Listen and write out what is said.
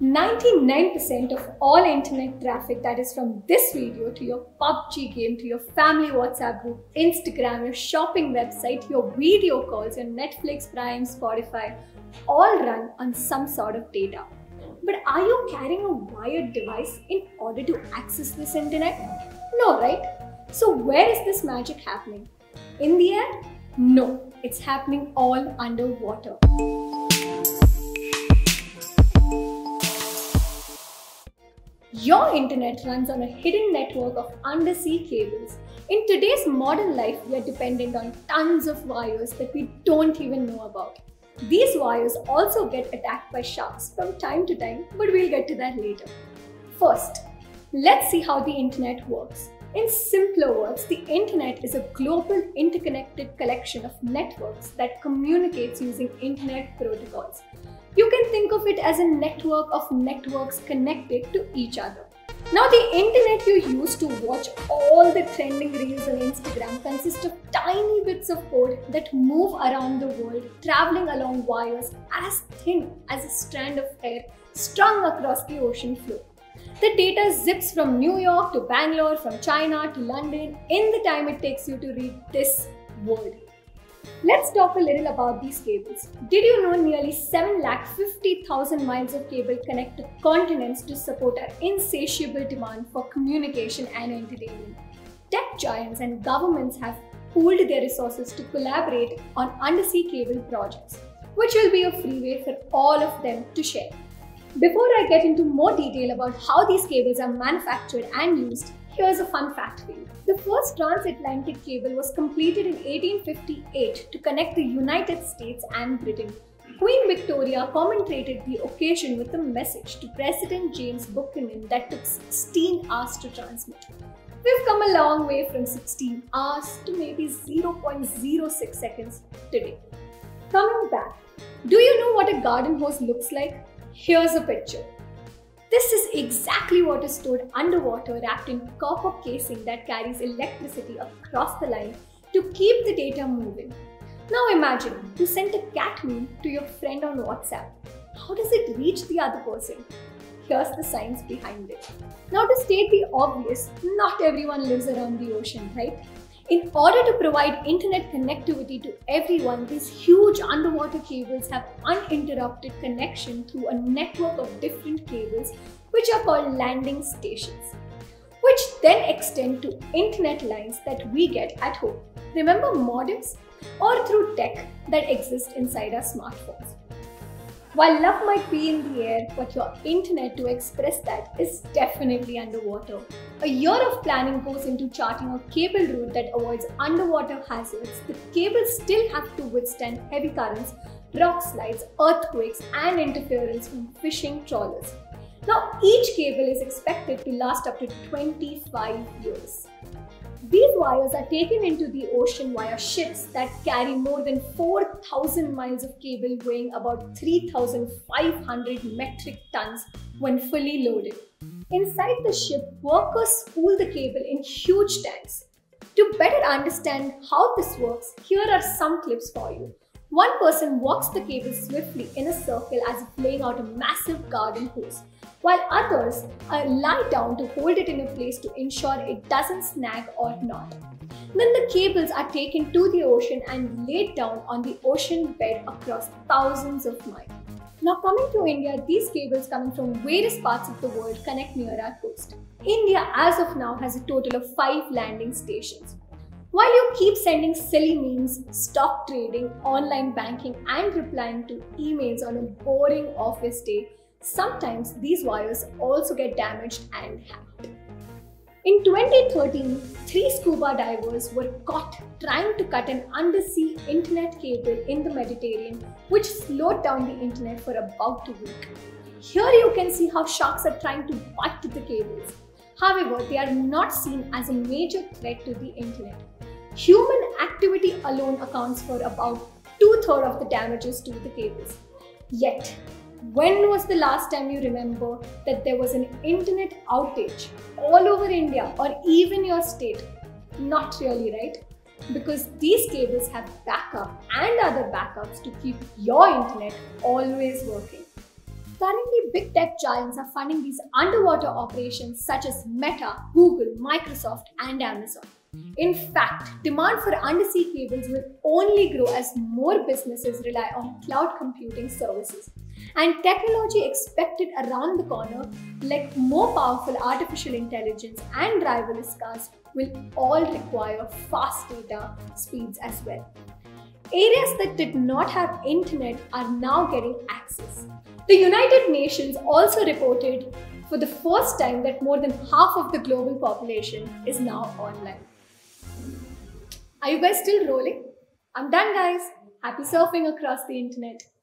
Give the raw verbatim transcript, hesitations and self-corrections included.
ninety-nine percent of all internet traffic that is from this video to your P U B G game, to your family WhatsApp group, Instagram, your shopping website, your video calls, your Netflix, Prime, Spotify, all run on some sort of data. But are you carrying a wired device in order to access this internet? No, right? So where is this magic happening? In the air? No, it's happening all underwater. Your internet runs on a hidden network of undersea cables. In today's modern life, we are dependent on tons of wires that we don't even know about. These wires also get attacked by sharks from time to time, but we'll get to that later. First, let's see how the internet works. In simpler words, the internet is a global interconnected collection of networks that communicates using internet protocols. You can think of it as a network of networks connected to each other. Now, the internet you use to watch all the trending reels on Instagram consists of tiny bits of code that move around the world, traveling along wires as thin as a strand of hair strung across the ocean floor. The data zips from New York to Bangalore, from China to London, in the time it takes you to read this word. Let's talk a little about these cables. Did you know nearly seven lakh fifty thousand miles of cable connect to continents to support our insatiable demand for communication and entertainment? Tech giants and governments have pooled their resources to collaborate on undersea cable projects, which will be a freeway for all of them to share. Before I get into more detail about how these cables are manufactured and used, here's a fun fact for you. The first transatlantic cable was completed in eighteen fifty-eight to connect the United States and Britain. Queen Victoria commemorated the occasion with a message to President James Buchanan that took sixteen hours to transmit. We've come a long way from sixteen hours to maybe zero point zero six seconds today. Coming back, do you know what a garden hose looks like? Here's a picture. This is exactly what is stored underwater, wrapped in copper casing that carries electricity across the line to keep the data moving. Now imagine you sent a cat meme to your friend on WhatsApp. How does it reach the other person? Here's the science behind it. Now, to state the obvious, not everyone lives around the ocean, right? In order to provide internet connectivity to everyone, these huge underwater cables have uninterrupted connection through a network of different cables, which are called landing stations, which then extend to internet lines that we get at home. Remember modems? Or through tech that exists inside our smartphones. While love might be in the air, but your internet to express that is definitely underwater. A year of planning goes into charting a cable route that avoids underwater hazards. The cables still have to withstand heavy currents, rock slides, earthquakes, and interference from fishing trawlers. Now, each cable is expected to last up to twenty-five years. These wires are taken into the ocean via ships that carry more than four thousand miles of cable, weighing about three thousand five hundred metric tons when fully loaded. Inside the ship, workers spool the cable in huge tanks. To better understand how this works, here are some clips for you. One person walks the cable swiftly in a circle as if laying out a massive garden hose, while others uh, lie down to hold it in a place to ensure it doesn't snag or knot. Then the cables are taken to the ocean and laid down on the ocean bed across thousands of miles. Now, coming to India, these cables coming from various parts of the world connect near our coast. India as of now has a total of five landing stations. While you keep sending silly memes, stock trading, online banking, and replying to emails on a boring office day, sometimes these wires also get damaged and hacked. In twenty thirteen, three scuba divers were caught trying to cut an undersea internet cable in the Mediterranean, which slowed down the internet for about a week. Here you can see how sharks are trying to bite the cables. However, they are not seen as a major threat to the internet. Human activity alone accounts for about two-thirds of the damages to the cables. Yet, when was the last time you remember that there was an internet outage all over India or even your state? Not really, right? Because these cables have backup and other backups to keep your internet always working. currently big tech giants are funding these underwater operations such as Meta, Google, Microsoft and Amazon. In fact, demand for undersea cables will only grow as more businesses rely on cloud computing services. And technology expected around the corner, like more powerful artificial intelligence and driverless cars, will all require fast data speeds as well. Areas that did not have internet are now getting access. The United Nations also reported for the first time that more than half of the global population is now online. Are you guys still rolling? I'm done, guys. Happy surfing across the internet.